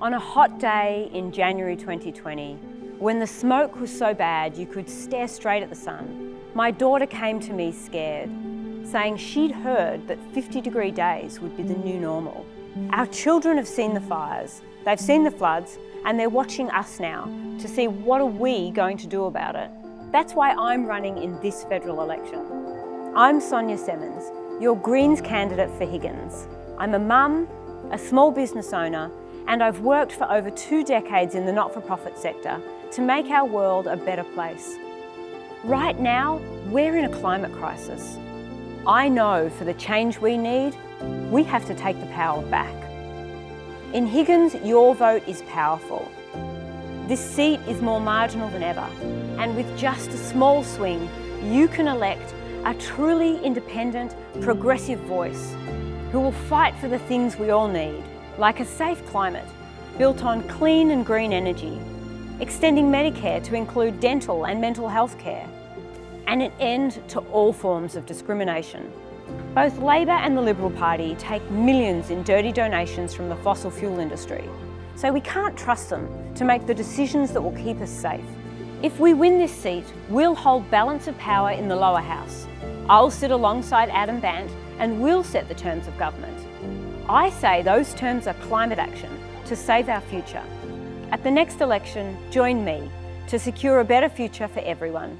On a hot day in January 2020, when the smoke was so bad you could stare straight at the sun, my daughter came to me scared, saying she'd heard that 50-degree days would be the new normal. Our children have seen the fires, they've seen the floods, and they're watching us now to see what are we going to do about it. That's why I'm running in this federal election. I'm Sonya Semmens, your Greens candidate for Higgins. I'm a mum, a small business owner, and I've worked for over 2 decades in the not-for-profit sector to make our world a better place. Right now, we're in a climate crisis. I know for the change we need, we have to take the power back. In Higgins, your vote is powerful. This seat is more marginal than ever, and with just a small swing, you can elect a truly independent, progressive voice who will fight for the things we all need, like a safe climate built on clean and green energy, extending Medicare to include dental and mental health care, and an end to all forms of discrimination. Both Labor and the Liberal Party take millions in dirty donations from the fossil fuel industry, so we can't trust them to make the decisions that will keep us safe. If we win this seat, we'll hold balance of power in the lower house. I'll sit alongside Adam Bandt and we'll set the terms of government. I say those terms are climate action to save our future. At the next election, join me to secure a better future for everyone.